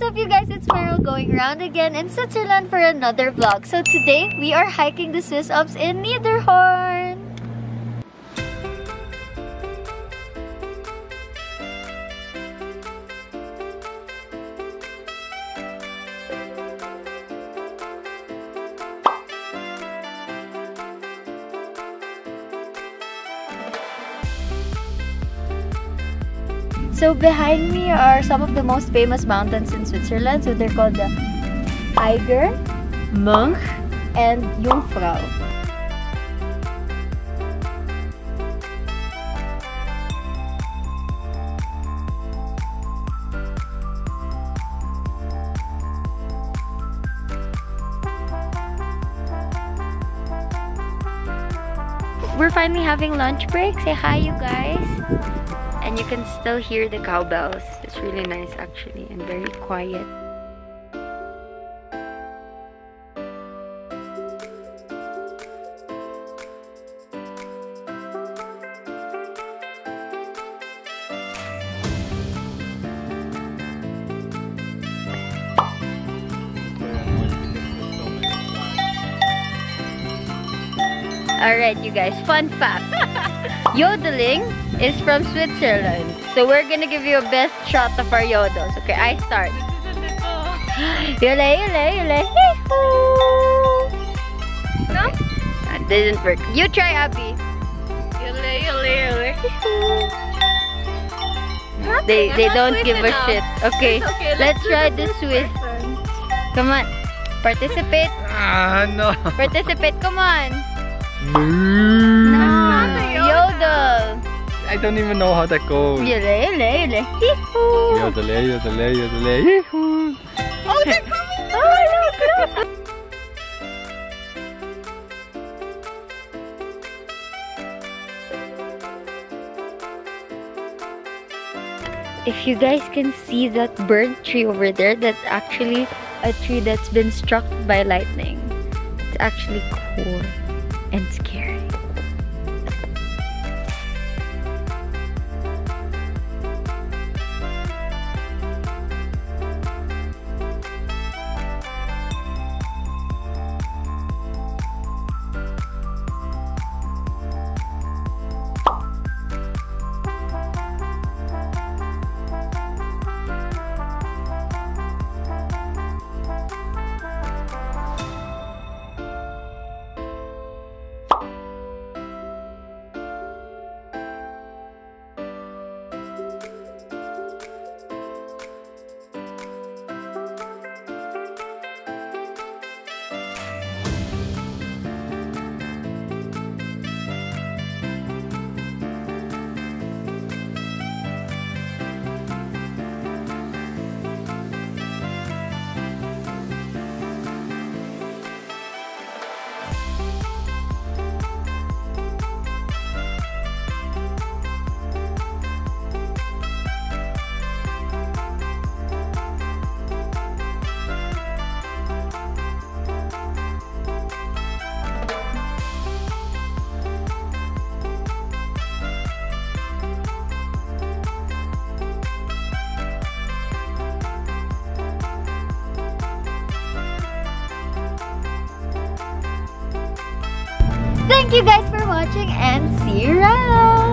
What's up, you guys? It's Meryl going round again in Switzerland for another vlog. So today, we are hiking the Swiss Alps in Niederhorn. So behind me are some of the most famous mountains in Switzerland. So they're called the Eiger, Mönch, and Jungfrau. We're finally having lunch break. Say hi, you guys. And you can still hear the cowbells. It's really nice actually and very quiet. Alright you guys, fun fact. Yodeling is from Switzerland. So we're gonna give you a best shot of our yodels. Okay, I start. Yole, yole, yole, hee-hoo. No? That didn't work. You try, Abby. Yole, yole, yole, hee-hoo. They don't give a shit. Okay, let's try the Swiss. Come on. Participate. No. Participate, come on. No. Yodel. I don't even know how that goes. Yodel, yodel, hee-hoo. Yodel, yodel, yodel, hee-hoo. Oh, they're coming! Oh, look, look! If you guys can see that burnt tree over there, that's actually a tree that's been struck by lightning. It's actually cool and scary. Thank you guys for watching and see you around!